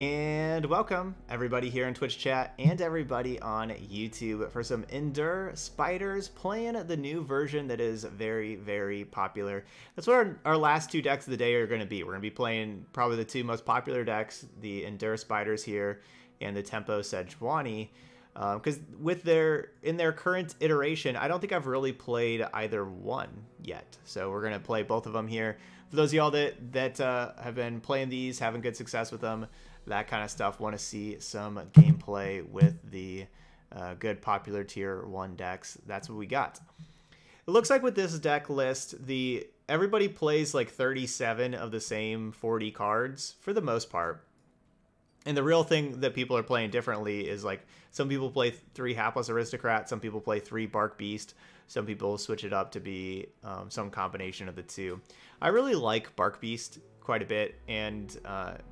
And welcome everybody here in Twitch chat and everybody on YouTube for some Endure Spiders, playing the new version that is very, very popular. That's what our last two decks of the day are going to be. We're going to be playing probably the two most popular decks, the Endure Spiders here and the Tempo Sejuani. Because with in their current iteration, I don't think I've really played either one yet. So we're going to play both of them here. For those of y'all that have been playing these, having good success with them, that kind of stuff, want to see some gameplay with the good popular tier 1 decks, that's what we got. It looks like with this deck list, everybody plays like 37 of the same 40 cards for the most part. And the real thing that people are playing differently is, like, some people play 3 Hapless Aristocrat, some people play 3 Bark Beast, some people switch it up to be some combination of the two. I really like Bark Beast quite a bit, and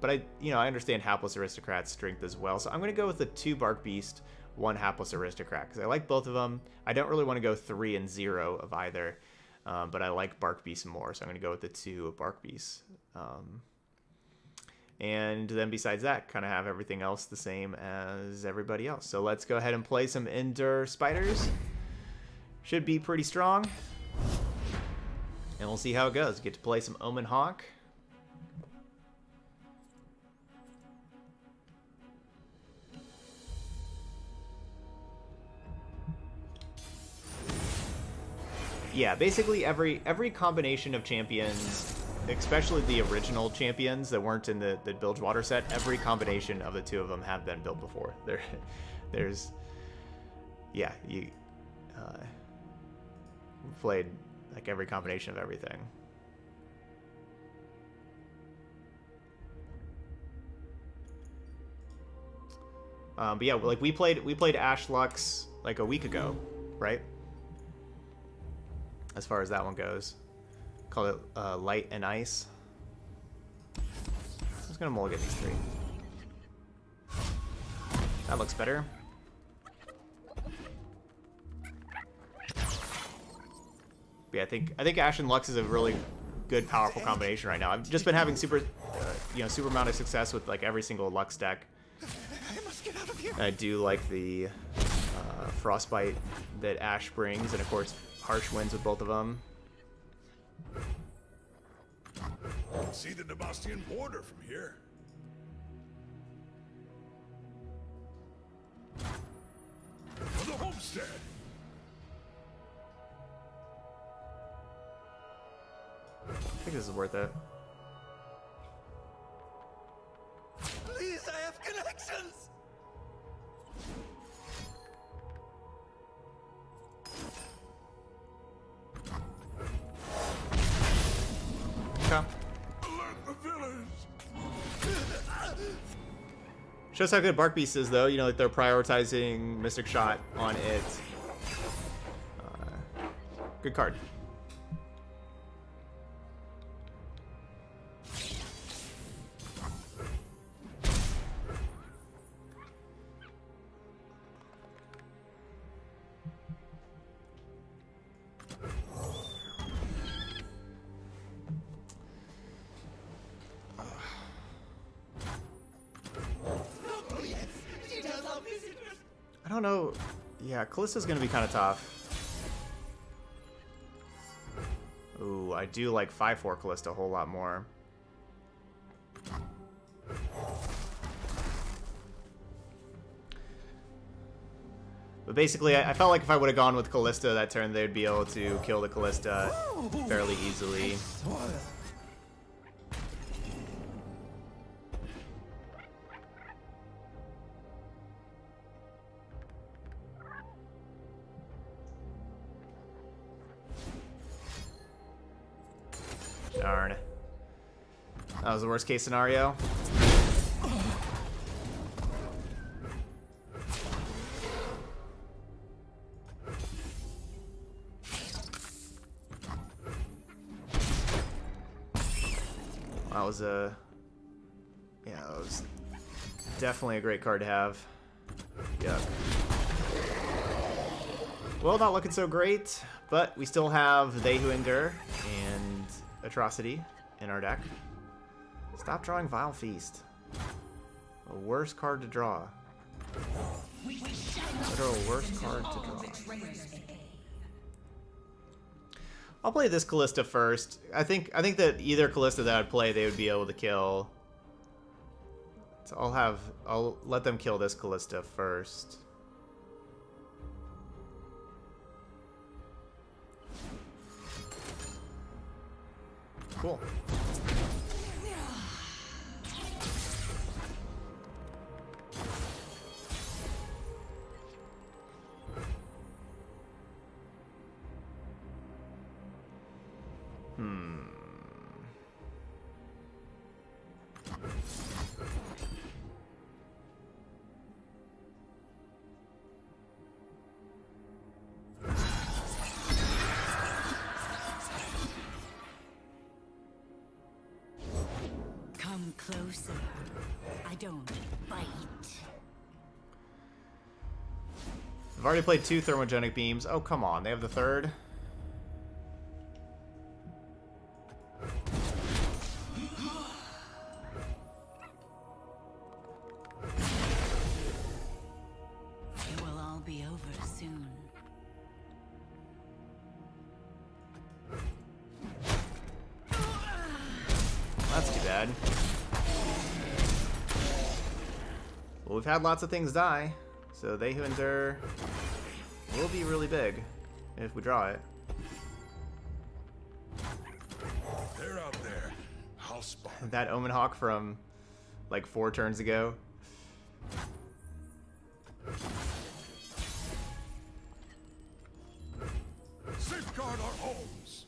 but I understand Hapless Aristocrat's strength as well, so I'm going to go with the 2 Bark Beast, 1 Hapless Aristocrat, because I like both of them. I don't really want to go 3 and 0 of either, but I like Bark Beast more, so I'm going to go with the 2 Bark Beasts. And then besides that, kind of have everything else the same as everybody else. So let's go ahead and play some Endure Spiders. Should be pretty strong, and we'll see how it goes. Get to play some Omenhawk. Yeah, basically every combination of champions, especially the original champions that weren't in the Bilgewater set, every combination of the two of them have been built before. There's... Yeah, you played like every combination of everything. But yeah, like we played Ash Lux like a week ago, right? As far as that one goes. Call it Light and Ice. I'm just going to mulligan these 3. That looks better. But yeah, I think Ash and Lux is a really good, powerful combination right now. I've just been having super amount of success with like every single Lux deck. I do like the Frostbite that Ash brings, and of course Harsh wins with both of them. See the Debastian border from here. For the homestead. I think this is worth it. Please, I have connections. Shows how good Bark Beast is, though. You know, like they're prioritizing Mystic Shot on it. Good card. Yeah, Kalista's gonna be kind of tough. Ooh, I do like 5/4 Kalista a whole lot more. But basically, I felt like if I would have gone with Kalista that turn, they'd be able to kill the Kalista fairly easily. Darn. That was the worst case scenario. That was that was definitely a great card to have. Yuck. Well, not looking so great, but we still have They Who Endure and Atrocity in our deck. Stop drawing Vile Feast. worse card to draw. Throw a worse card to draw. I'll play this Kalista first. I think that either Kalista that I'd play, they would be able to kill. So I'll let them kill this Kalista first. Cool. Closer. I don't fight. I've already played two thermogenic beams. Oh, come on. They have the third. It will all be over soon. That's too bad. We've had lots of things die, so They Who Endure will be really big if we draw it. They're out there. I'll spot. That Omenhawk from like 4 turns ago. Safeguard our homes.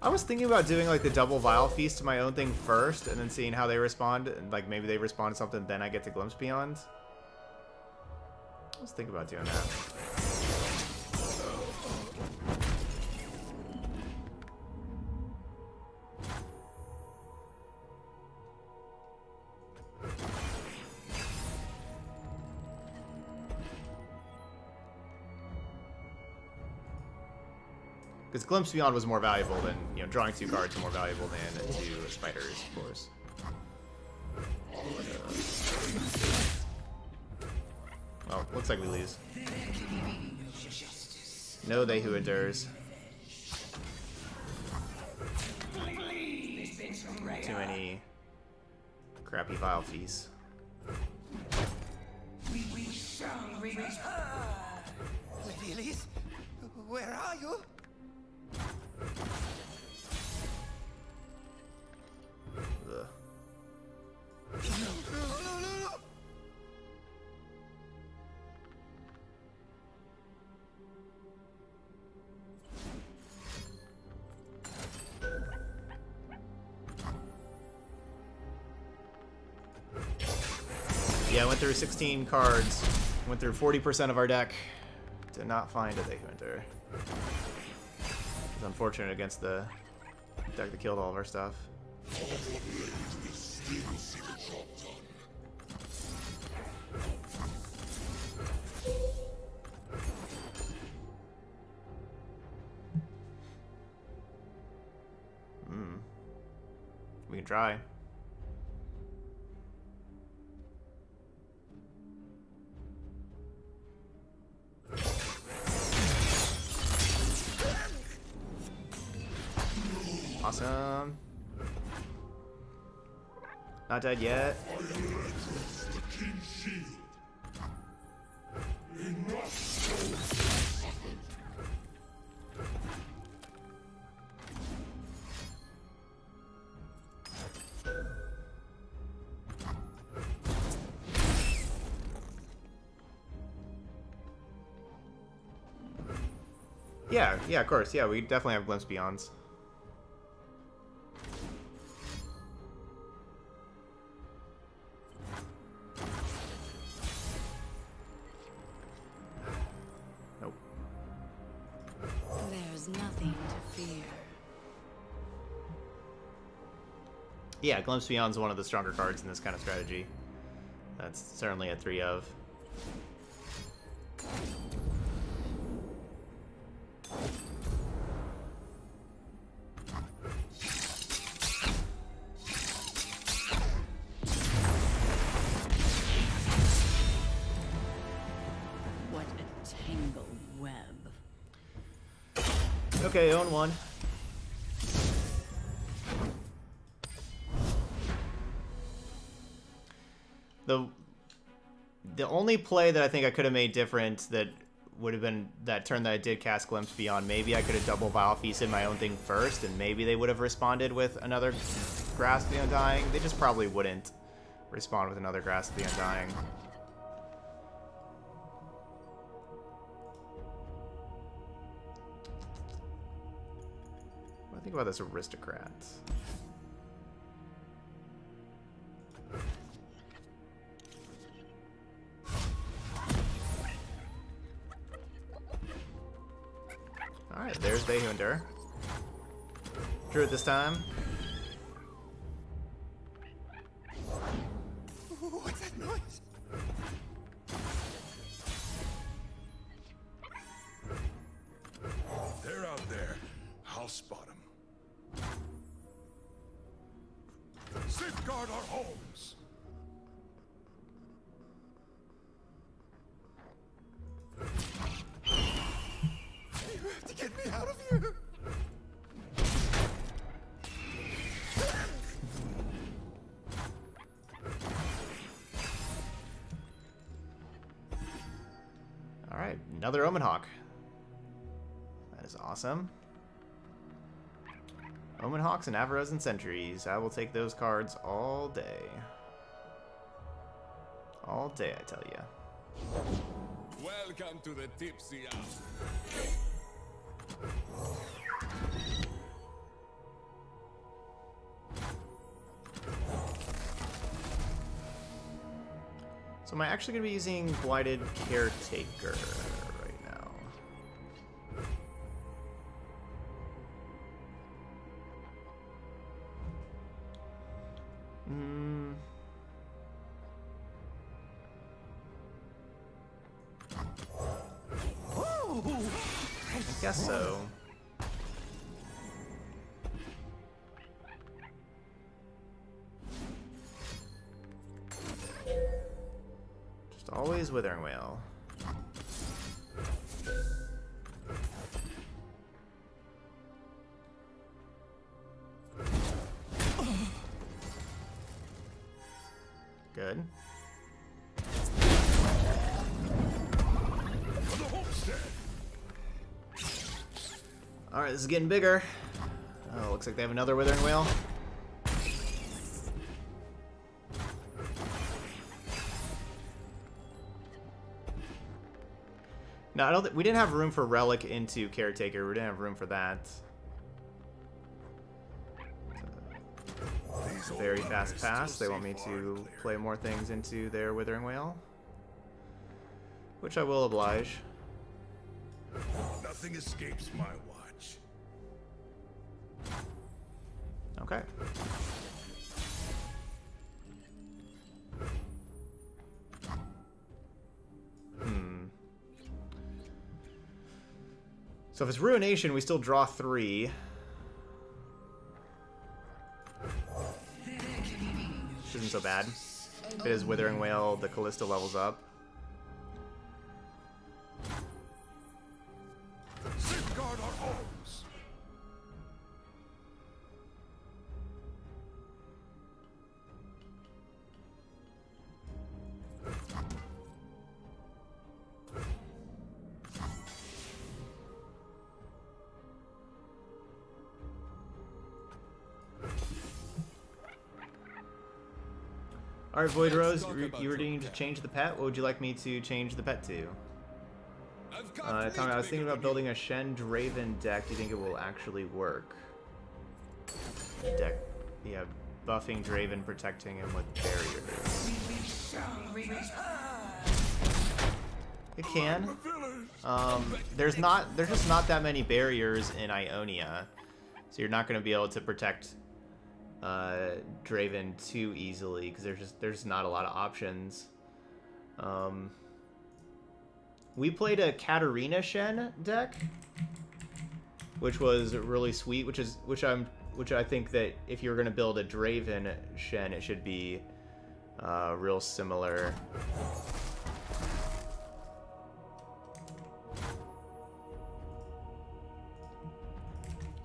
I was thinking about doing like the double Vile Feast to my own thing first, and then seeing how they respond, and like maybe they respond to something, then I get to Glimpse Beyond. I was thinking about doing that. Because Glimpse Beyond was more valuable than, you know, drawing 2 cards is more valuable than 2 spiders, of course. Well, looks like we lose. No They Who Endures. Too many crappy Vile Feasts. We shall return. Elise, where are you? No. Yeah, I went through 16 cards, went through 40% of our deck, did not find a They Who Endure. It's unfortunate against the deck that killed all of our stuff. We can try. Awesome. Not dead yet. Yeah, of course. Yeah, we definitely have Glimpse Beyonds. is nothing to fear. Yeah, Glimpse Beyond's one of the stronger cards in this kind of strategy. That's certainly a 3 of. What a tangled web. Okay, own one. The only play that I think I could have made different that would have been that turn that I did cast Glimpse Beyond. Maybe I could have double Vile Feast in my own thing first, and maybe they would have responded with another Grasp of the Undying. They just probably wouldn't respond with another Grasp of the Undying. What do I think about this Aristocrat? Alright, there's They Who Endure. Drew it this time. What's that noise? Oh, they're out there. I'll spot them. Safeguard our homes. Get me out of here! Alright, another Omenhawk. That is awesome. Omenhawks and Avarosan Sentries. I will take those cards all day. All day, I tell you. Welcome to the Tipsy House. So am I actually going to be using Blighted Caretaker right now? I guess so. Always Withering Whale. Good. Alright, this is getting bigger. Oh, looks like they have another Withering Whale. No, I don't we didn't have room for Relic into Caretaker. We didn't have room for that. Very fast pass. They want me to play more things into their Withering Whale, which I will oblige. Nothing escapes my watch. Okay. So if it's Ruination, we still draw 3. Which isn't so bad. If it is Withering Whale, the Kalista levels up. Safeguard our homes. All right, Void Rose, you were needing to change the pet. What would you like me to change the pet to? Tommy, I was thinking about building a Shen Draven deck. Do you think it will actually work? Deck, yeah, buffing Draven, protecting him with barriers. It can. There's just not that many barriers in Ionia, so you're not going to be able to protect Draven too easily because there's not a lot of options. We played a Katarina Shen deck, which was really sweet. Which I think that if you're going to build a Draven Shen, it should be real similar.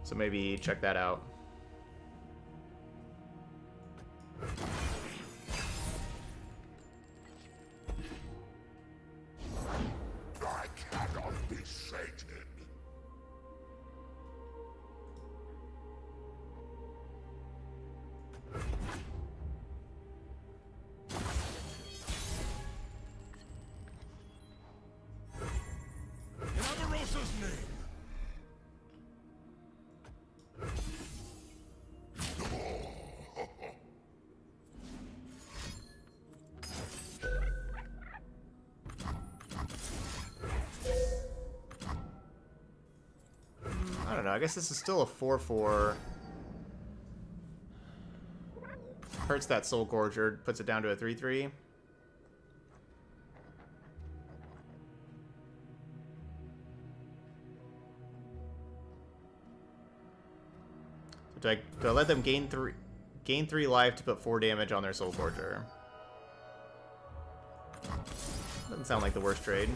So maybe check that out. I cannot be sated. I guess this is still a 4-4. Hurts that Soul Gorger, puts it down to a 3-3. Do I let them gain three life to put 4 damage on their Soul Gorger? Doesn't sound like the worst trade.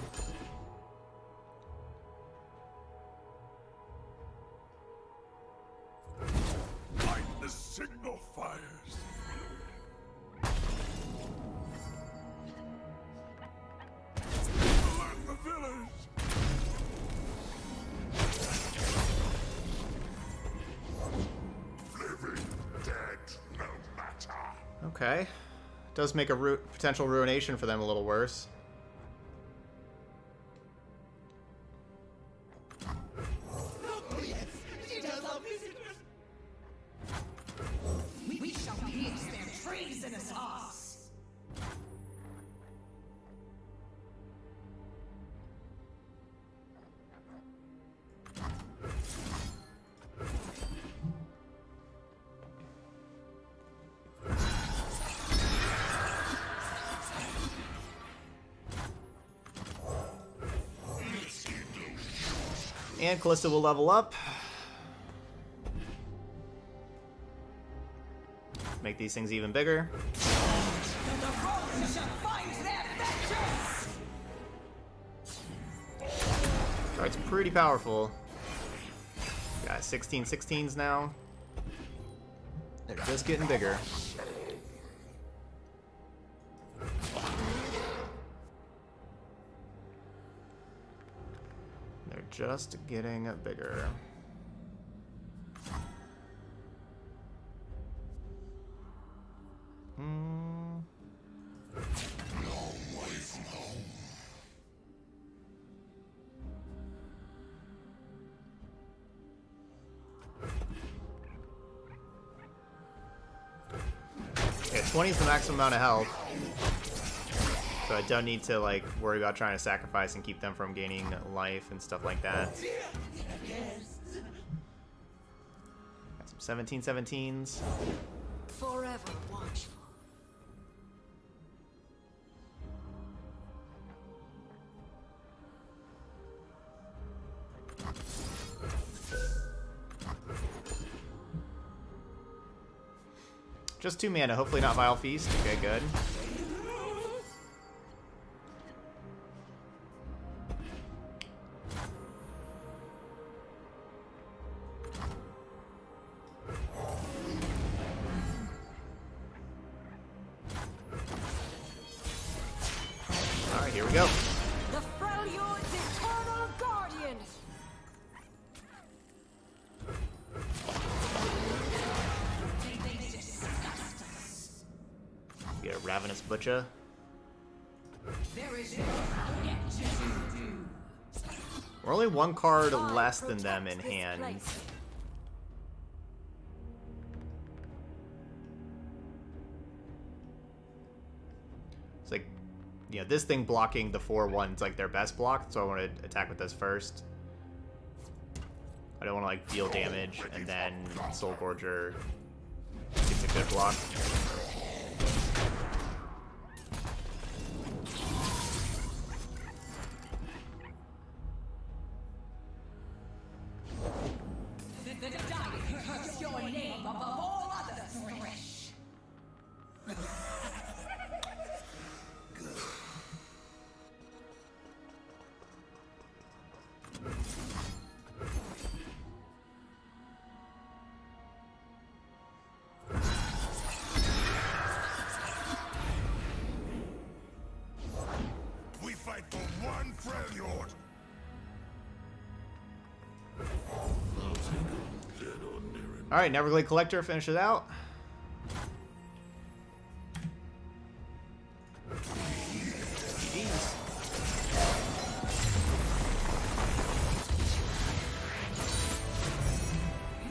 Does make a potential ruination for them a little worse. And Kalista will level up. Make these things even bigger. It's pretty powerful. Got 16/16s now. They're just getting bigger. Just getting bigger. Okay, 20 is the maximum amount of health. So I don't need to, like, worry about trying to sacrifice and keep them from gaining life and stuff like that. Got some 17/17s. Forever watchful. Just 2 mana, hopefully not Vile Feast. Okay, good. Butcher. We're only 1 card less than them in hand. It's like you know, this thing blocking the 4-1's like their best block, so I want to attack with this first. I don't want to like deal damage, and then Soul Gorger gets a good block. All right, Neverglade Collector finishes out.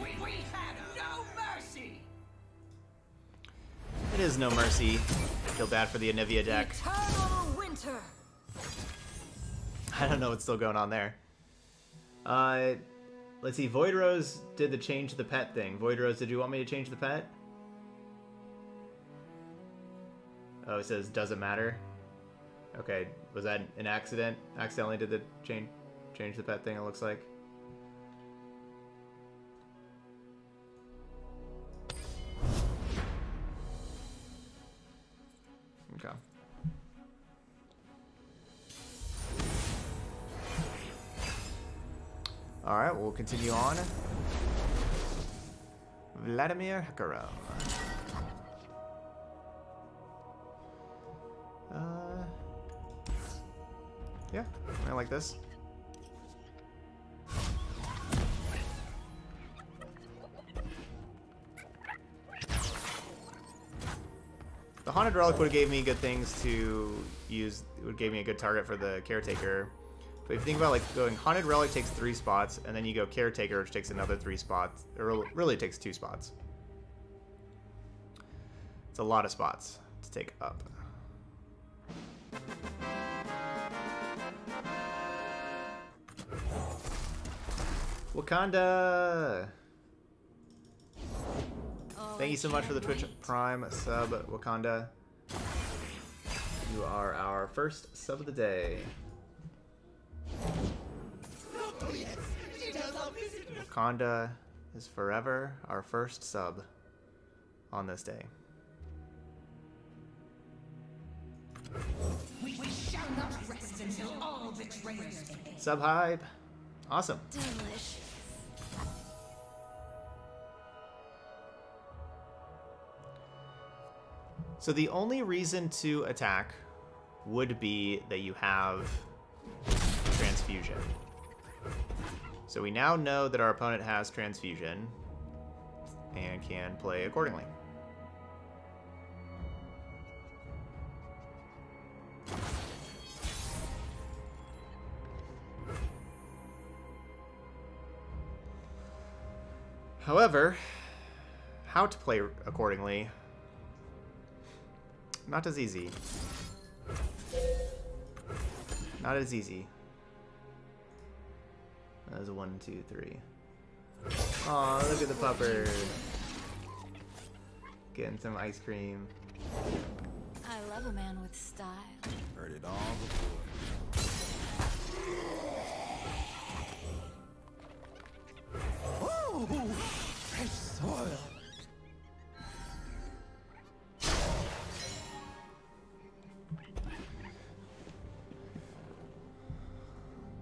We have no mercy. It is no mercy. I feel bad for the Anivia deck. Winter. I don't know what's still going on there. Let's see, Void Rose did the change the pet thing. Void Rose, did you want me to change the pet? Oh, it says, doesn't matter. Okay, was that an accident? Accidentally did the change the pet thing, it looks like. Okay. All right, we'll continue on. Vladimir Hecarim. Yeah, I like this. The Haunted Relic would have gave me good things to use. It would have gave me a good target for the Caretaker. But if you think about like going Haunted Relic takes 3 spots, and then you go Caretaker, which takes another 3 spots, or really takes 2 spots. It's a lot of spots to take up. Wakanda! Thank you so much for the Twitch Prime sub, Wakanda. You are our first sub of the day. Wakanda is forever our first sub on this day. We shall not rest until all betrayers. Sub hype. Awesome. Delicious. So the only reason to attack would be that you have Transfusion. So we now know that our opponent has Transfusion and can play accordingly. However, how to play accordingly, not as easy. Not as easy. That was 1, 2, 3. Aw, look at the pupper. Getting some ice cream. I love a man with style. Heard it all before. Woo! Fresh soil.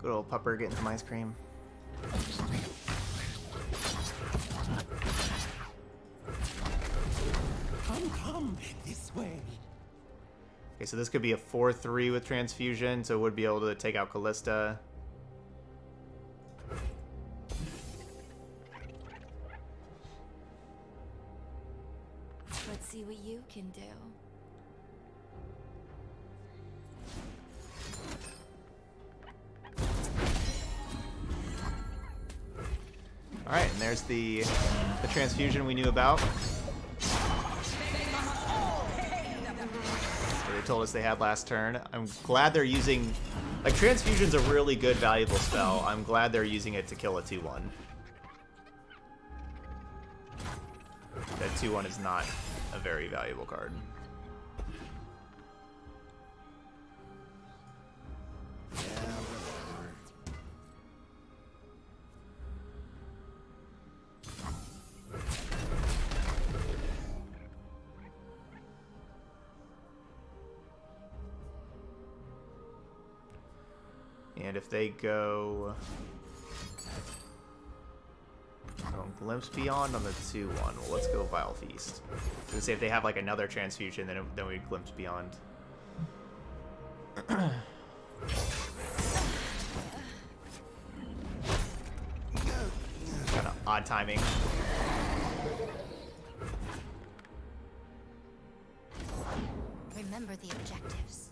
Good old pupper getting some ice cream. Come this way. Okay, so this could be a 4-3 with Transfusion, so it would be able to take out Kalista. Let's see what you can do. All right, and there's the Transfusion we knew about. So told us they had last turn. I'm glad they're using... Like, Transfusion's a really good, valuable spell. I'm glad they're using it to kill a 2-1. That 2-1 is not a very valuable card. And if they go Glimpse Beyond on the 2-1, well, let's go Vile Feast. I was going to say if they have like another Transfusion, then we Glimpse Beyond. Kind of odd timing. Remember the objectives.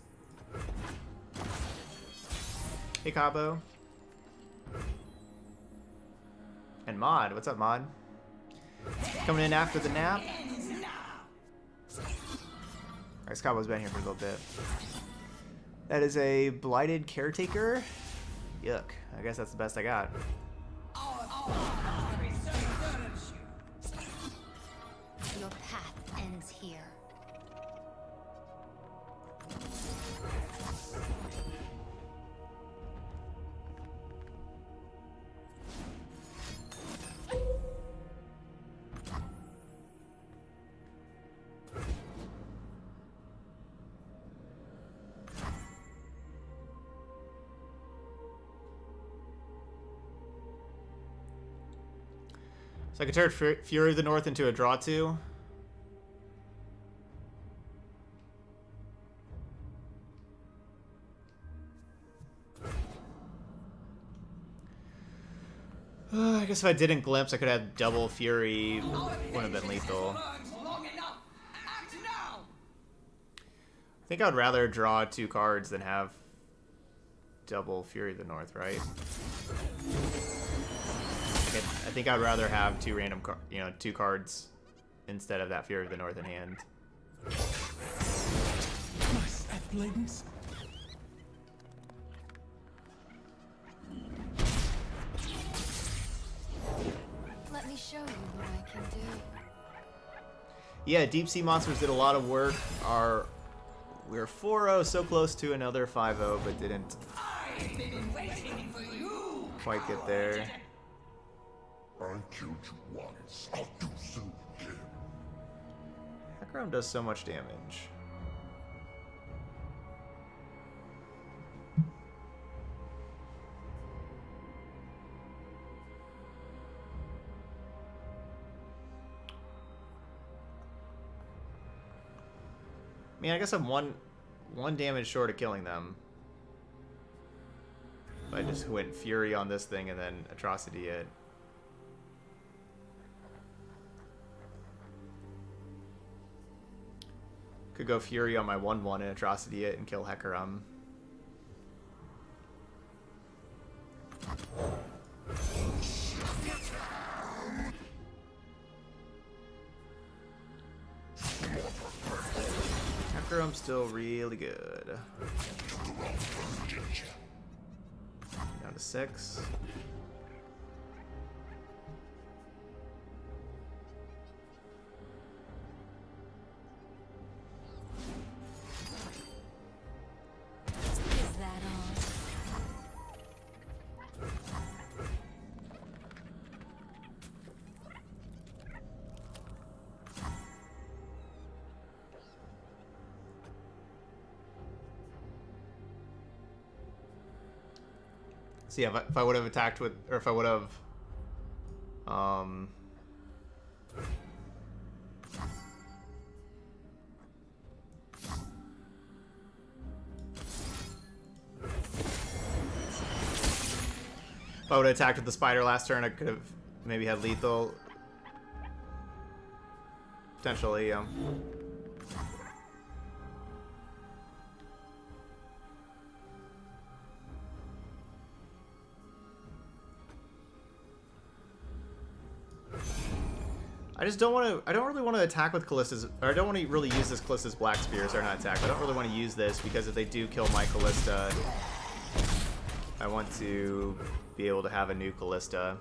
Hey, Cabo. And Mod. What's up, Mod? Coming in after the nap. Alright, Cabo's been here for a little bit. That is a Blighted Caretaker. Yuck. I guess that's the best I got. Your path ends here. I could turn Fury of the North into a draw 2. I guess if I didn't Glimpse, I could have double Fury. Wouldn't have been lethal. I think I would rather draw 2 cards than have double Fury of the North, right? I think I'd rather have 2 random, two cards instead of that Fury of the North in hand. Nice athletics. Let me show you what I can do. Yeah, deep sea monsters did a lot of work. We're 4-0, so close to another 5-0, but didn't quite get there. I killed you once, I'll do so again. Hecarim does so much damage. I mean, I guess I'm one damage short of killing them. But I just went Fury on this thing and then Atrocity it. Could go Fury on my 1-1 and Atrocity it and kill Hecarim. Hecarim's still really good. Down to 6. So yeah, if I would have attacked with, or if I would have, if I would have attacked with the spider last turn, I could have maybe had lethal, potentially. I just don't want to, I don't really want to attack with Callista's, or I don't want to really use this Callista's Black Spear, so they're not attacked. I don't really want to use this because if they do kill my Kalista, I want to be able to have a new Kalista.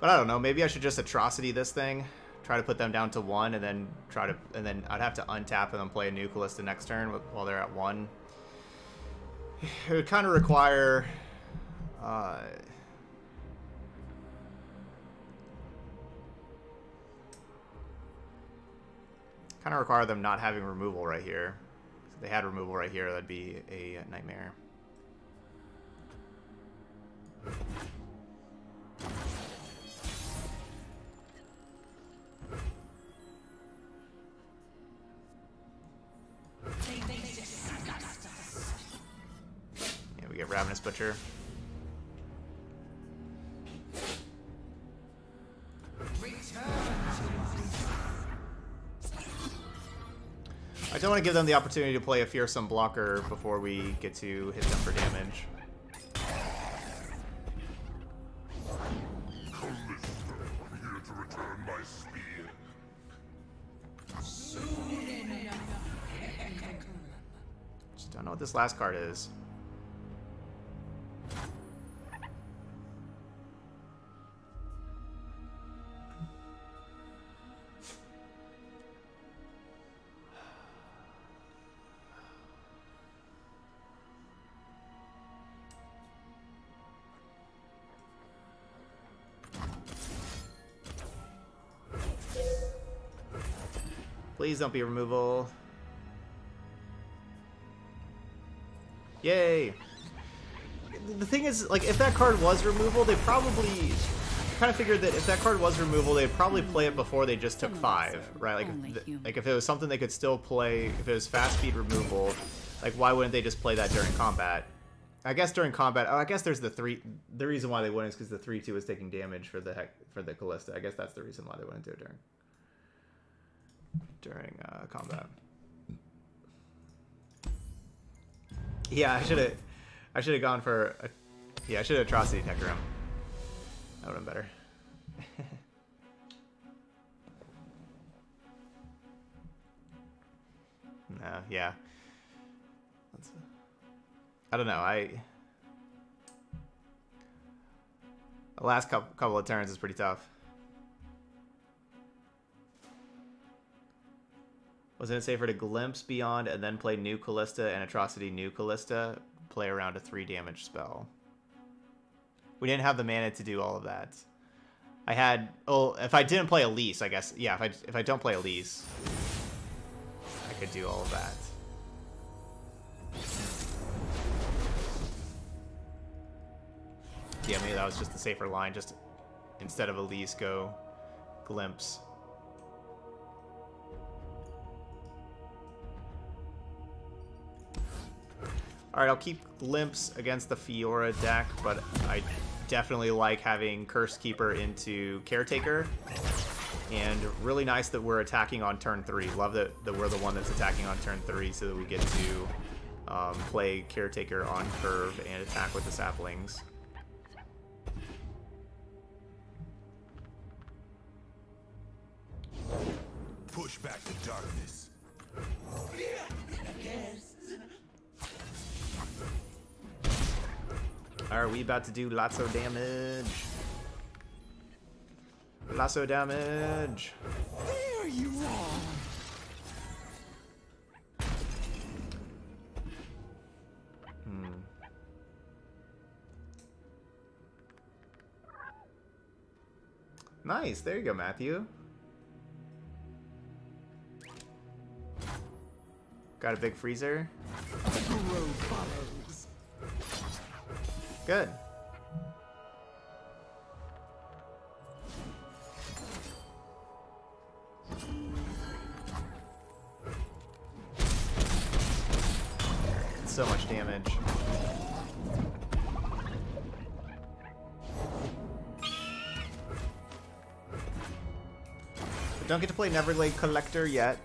But I don't know, maybe I should just Atrocity this thing, try to put them down to 1, and then try to, and then I'd have to untap and then play a new Kalista next turn while they're at 1. It would kind of require, them not having removal right here. If they had removal right here, that'd be a nightmare. Yeah, we get Ravenous Butcher. I don't want to give them the opportunity to play a fearsome blocker before we get to hit them for damage. Just don't know what this last card is. Please don't be removal. Yay! The thing is, like, if that card was removal, they probably kind of figured that if that card was removal, they'd probably play it before they just took 5, right? Like if it was something they could still play, if it was fast speed removal, like why wouldn't they just play that during combat? I guess during combat. Oh, I guess there's the three. The reason why they wouldn't is because the 3/2 is taking damage for the Kalista. I guess that's the reason why they wouldn't do it during combat. Yeah, I should have gone for a, yeah, I should have Atrocity Hecarim. That would have been better. No, yeah. That's, I don't know. The last couple of turns is pretty tough. Wasn't it safer to Glimpse Beyond and then play New Kalista and Atrocity New Kalista? Play around a 3-damage spell. We didn't have the mana to do all of that. I had... Oh, if I didn't play Elise, I guess. Yeah, if I don't play Elise, I could do all of that. Yeah, maybe that was just the safer line. Just instead of Elise, go Glimpse. Alright, I'll keep Glimpse against the Fiora deck, but I definitely like having Curse Keeper into Caretaker. And really nice that we're attacking on turn 3. Love that we're the one that's attacking on turn 3 so that we get to play Caretaker on curve and attack with the saplings. Push back the darkness. Are we about to do lots of damage? Lots of damage. There you are. Hmm. Nice. There you go, Matthew. Got a big freezer. Good. So much damage. We don't get to play Neverglade Collector yet.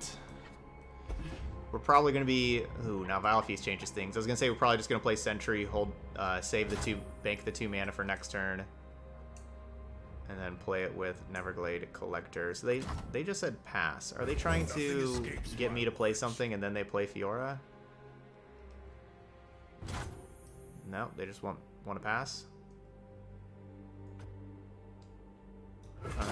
We're probably going to be... Ooh, now Vile Feast changes things. I was going to say we're probably just going to play Sentry, hold, save the 2, bank the 2 mana for next turn. and then play it with Neverglade Collector. So they just said pass. Are they trying to get me to play something and then they play Fiora? No, they just want to pass. All right.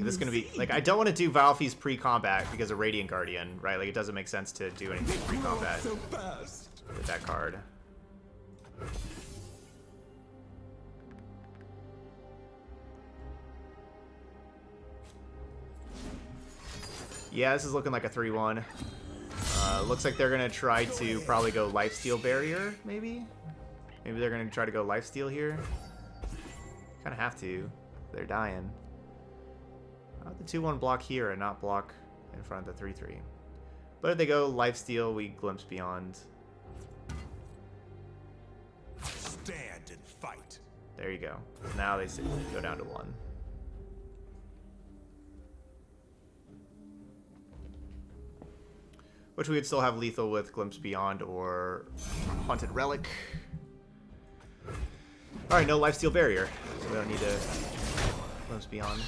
This is gonna be like, I don't want to do Vile Feast pre-combat because of Radiant Guardian, right? Like, it doesn't make sense to do anything pre-combat with that card. Yeah, this is looking like a 3-1. Looks like they're gonna try to probably go Lifesteal Barrier, maybe. Maybe they're gonna try to go Lifesteal here. Kind of have to. They're dying. The 2-1 block here and not block in front of the 3-3. But if they go Lifesteal, we Glimpse Beyond. Stand and fight. There you go. Now they go down to 1. Which we would still have lethal with Glimpse Beyond or Haunted Relic. Alright, no Lifesteal Barrier. So we don't need to Glimpse Beyond.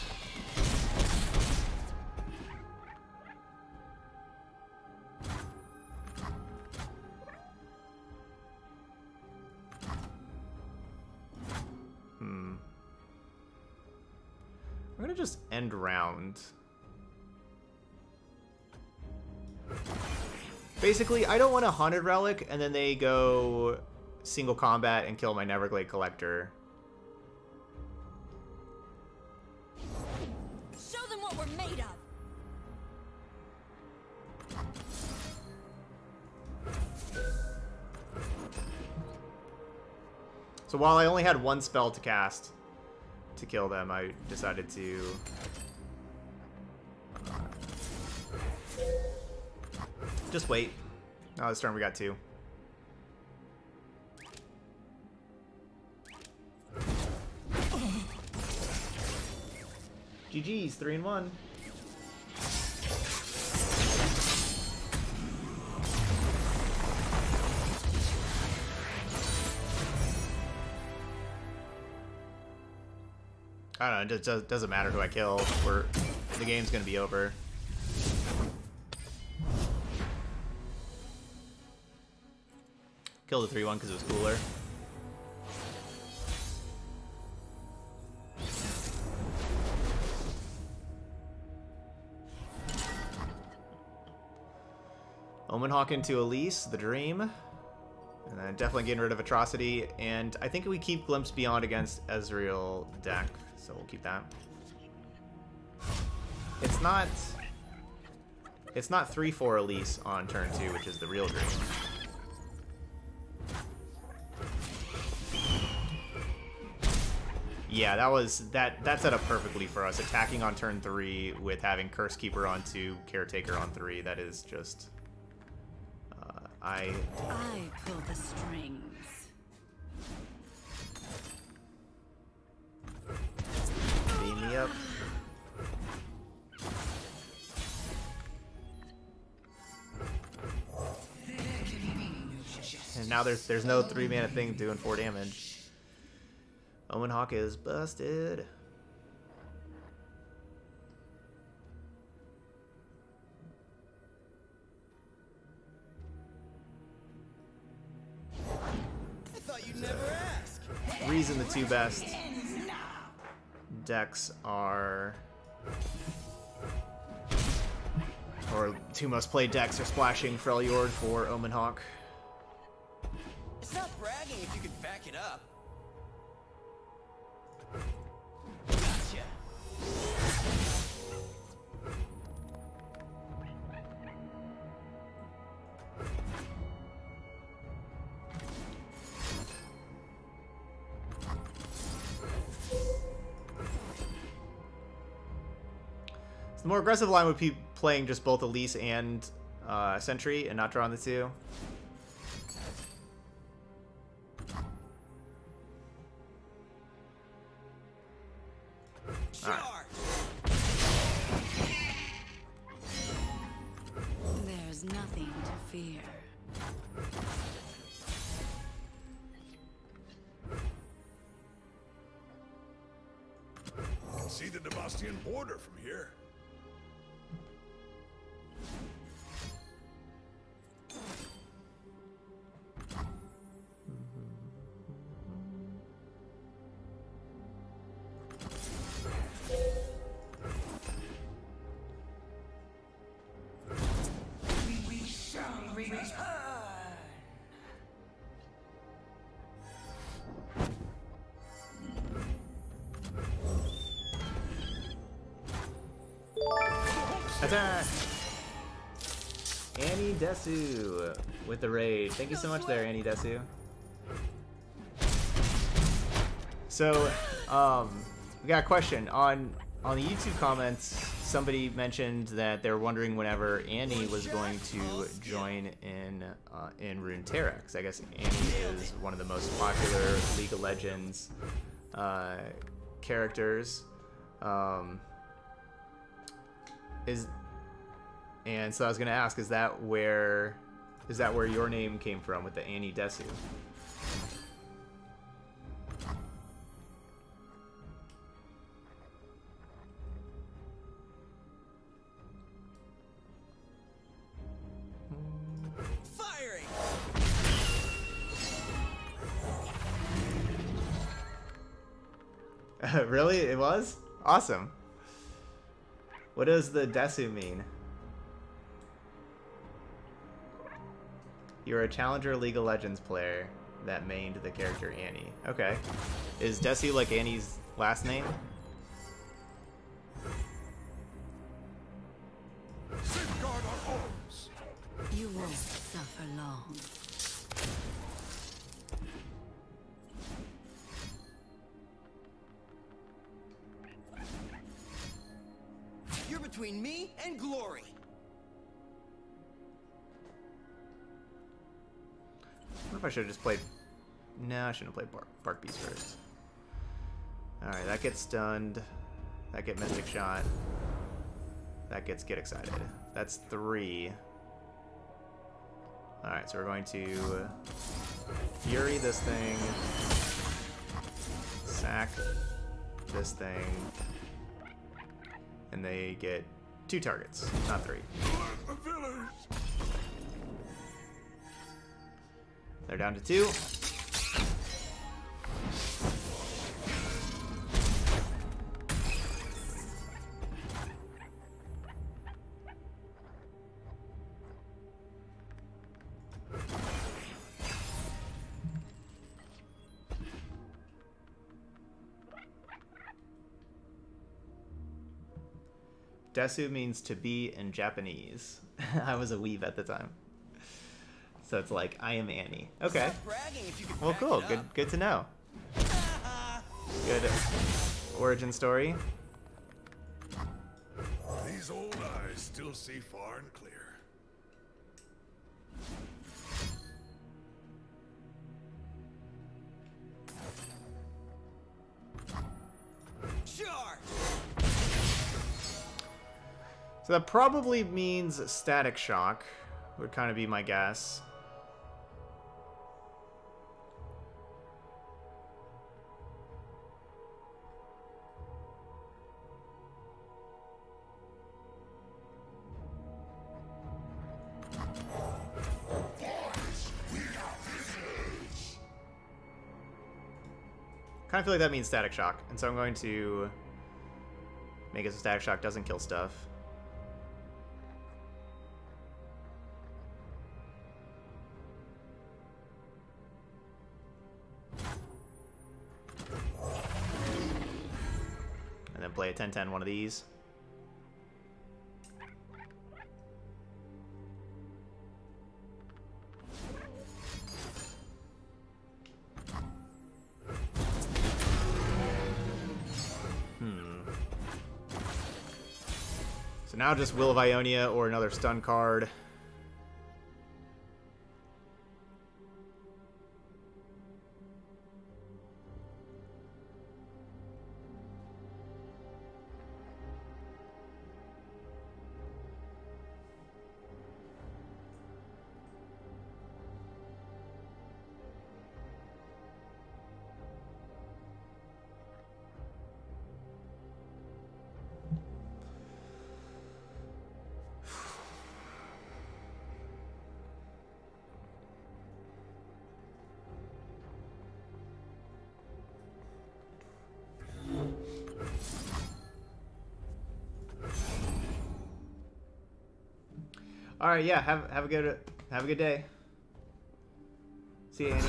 I'm gonna just end round. Basically, I don't want a Haunted Relic, and then they go single combat and kill my Neverglade Collector. Show them what we're made of. So while I only had one spell to cast to kill them, I decided to just wait. Oh, this turn we got 2. GG's, 3-1. I don't know, it just doesn't matter who I kill. The game's gonna be over. Kill the 3-1 because it was cooler. Omenhawk into Elise, the dream. And then definitely getting rid of Atrocity. And I think we keep Glimpse Beyond against Ezreal deck. So we'll keep that. It's not 3-4 Elise on turn 2, which is the real dream. Yeah, that set up perfectly for us. Attacking on turn 3 with having Curse Keeper on 2, Caretaker on 3. That is just I pull the strings. Beam me up. And now there's no 3-mana thing doing 4 damage. Omenhawk is busted. Reason the 2 best decks are, or 2 must play decks are splashing Freljord for Omenhawk. It's not bragging if you can back it up. Gotcha. The more aggressive line would be playing just both Elise and Sentry and not drawing the 2. All right. nothing to fear. See the Debastian border from here. Attack! Annie Desu with the raid. Thank you so much there, Annie Desu. So, we got a question. On the YouTube comments, somebody mentioned that they're wondering whenever Annie was going to join in Runeterra. Because I guess Annie is one of the most popular League of Legends characters. And so I was gonna ask, is that where your name came from with the Annie Desu? Firing. Really? It was? Awesome. What does the Desu mean? You're a challenger League of Legends player that mained the character Annie. Okay. Is Desu like Annie's last name? Safeguard our arms. You won't suffer long. Between me and glory. I wonder if I should have just played. No, I shouldn't have played Bark Beast first. Alright, that gets stunned. That gets Mystic Shot. That gets Get Excited. That's 3. Alright, so we're going to Fury this thing. Sack this thing. And they get 2 targets, not 3. They're down to 2. Desu means to be in Japanese. I was a weeb at the time. So it's like, I am Annie. Okay. Well, cool. Good to know. Good origin story. These old eyes still see far and clear. So that probably means Static Shock, would kind of be my guess. Kind of feel like that means Static Shock, and so I'm going to make it so Static Shock doesn't kill stuff. Play a 10-10 one of these. So now just Will of Ionia or another stun card. All right, yeah. Have a good day. See you, Annie.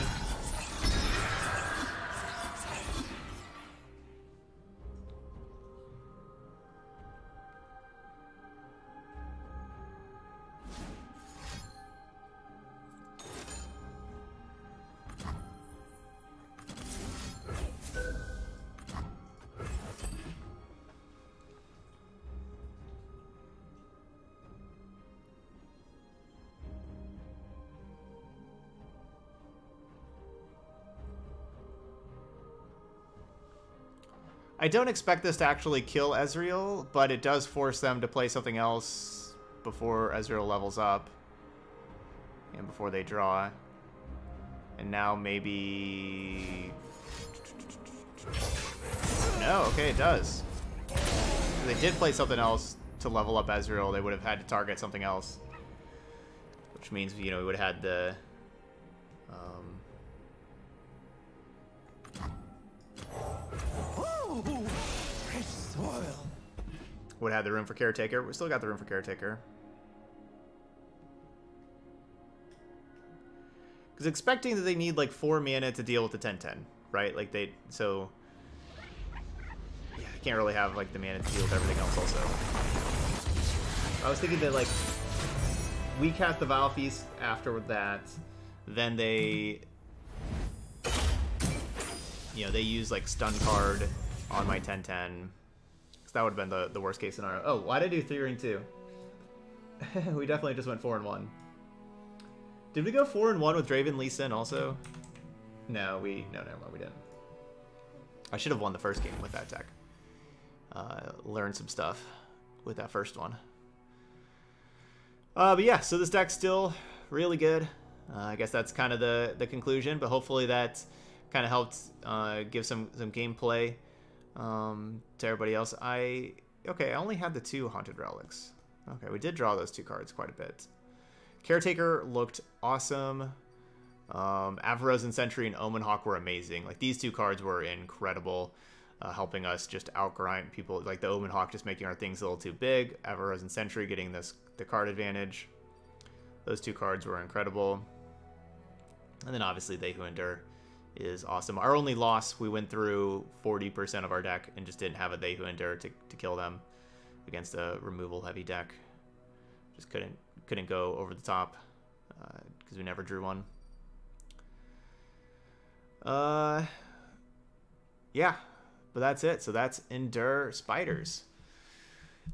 I don't expect this to actually kill Ezreal, but it does force them to play something else before Ezreal levels up and before they draw. And now maybe... No, okay, it does. If they did play something else to level up Ezreal, they would have had to target something else. Which means, you know, we would have had the... Would have the room for Caretaker. We still got the room for Caretaker. Because expecting that they need like 4 mana to deal with the 10/10, right? Like they, so yeah, I can't really have like the mana to deal with everything else. Also, I was thinking that like we cast the Vile Feast after that, then they, you know, they use like stun card on my 10/10. That would have been the worst case scenario. Oh, why did I do 3 and 2? We definitely just went 4 and 1. Did we go 4 and 1 with Draven, Lee Sin also? No, never mind, we didn't. I should have won the first game with that deck. Learned some stuff with that first one. But yeah, so this deck's still really good. I guess that's kind of the conclusion, but hopefully that kind of helped give some gameplay to everybody else. Okay, I only had the 2 Haunted Relics. Okay, we did draw those 2 cards quite a bit. Caretaker looked awesome. Avarosan Sentry and Omenhawk were amazing. Like, these 2 cards were incredible, helping us just outgrind people. Like, the Omenhawk just making our things a little too big. Avarosan Sentry getting the card advantage. Those 2 cards were incredible. And then, obviously, They Who Endure is awesome. Our only loss, we went through 40% of our deck and just didn't have a They Who Endure to kill them against a removal heavy deck. Just couldn't go over the top because we never drew one. Yeah, but that's it. So that's Endure Spiders.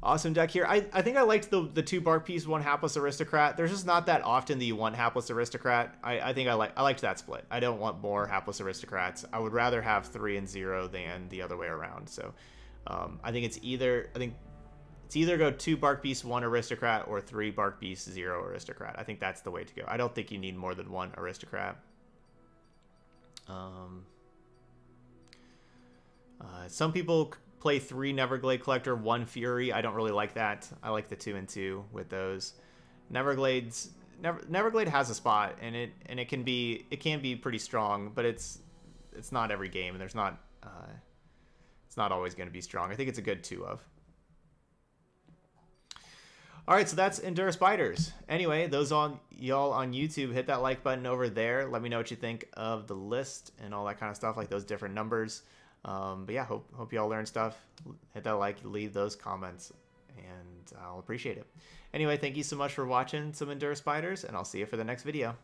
Awesome deck here. I think I liked the 2 Bark Beast, 1 Hapless Aristocrat. There's just not that often that you want Hapless Aristocrat. I liked that split. I don't want more Hapless Aristocrats. I would rather have 3 and 0 than the other way around. So I think it's either go 2 Bark Beast, 1 Aristocrat, or 3 Bark Beast, 0 Aristocrat. I think that's the way to go. I don't think you need more than 1 Aristocrat. Some people play 3 Neverglade Collector, 1 Fury. I don't really like that. I like the 2 and 2 with those. Neverglade has a spot, and it can be pretty strong, but it's not every game, and there's not it's not always going to be strong. I think it's a good 2 of. All right, so that's Endure Spiders. Anyway, those on y'all on YouTube, hit that like button over there. Let me know what you think of the list and all that kind of stuff, like those different numbers. But yeah, hope y'all learned stuff. Hit that like, leave those comments, and I'll appreciate it. Anyway, thank you so much for watching some Endure Spiders, and I'll see you for the next video.